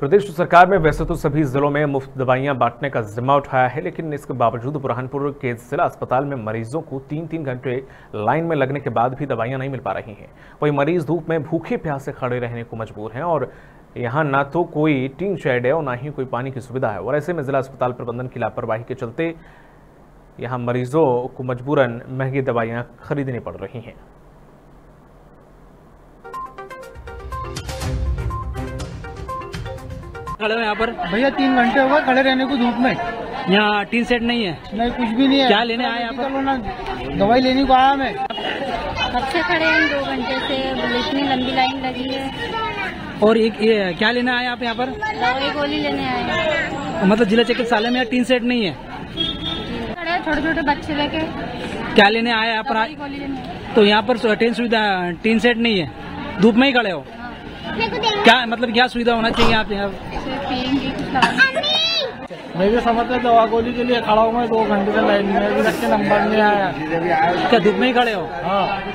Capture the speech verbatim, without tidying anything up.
प्रदेश सरकार में वैसे तो सभी जिलों में मुफ्त दवाइयां बांटने का जिम्मा उठाया है, लेकिन इसके बावजूद बुरहानपुर के जिला अस्पताल में मरीजों को तीन तीन घंटे लाइन में लगने के बाद भी दवाइयां नहीं मिल पा रही हैं। वहीं मरीज धूप में भूखे प्यासे खड़े रहने को मजबूर हैं और यहाँ ना तो कोई टीन शेड है और ना ही कोई पानी की सुविधा है, और ऐसे में जिला अस्पताल प्रबंधन की लापरवाही के चलते यहाँ मरीजों को मजबूरन महंगी दवाइयाँ खरीदनी पड़ रही हैं। खड़े हो यहाँ पर भैया, तीन घंटे होगा खड़े रहने को धूप में। यहाँ टीन सेट नहीं है, नहीं कुछ भी नहीं है। क्या लेने आए आप? दवाई लेने को आया मैं। कब से खड़े हैं, दो घंटे से इतनी लंबी लाइन लगी है। और एक ये, क्या लेने आए आप यहाँ पर? दवाई गोली लेने आए। मतलब जिला चिकित्सालय में टीन सेट नहीं है, खड़े छोटे छोटे बच्चे लेके। क्या लेने आए यहाँ पर? तो यहाँ पर टेन सुविधा टीन सेट नहीं है, धूप में ही खड़े हो। क्या मतलब क्या सुविधा होना चाहिए आप यहाँ? मैं भी समझता दवा गोली के लिए खड़ा हूँ मैं, दो घंटे से लाइन में, अभी तक के नंबर नहीं आया। क्या धूप में ही खड़े हो? हाँ।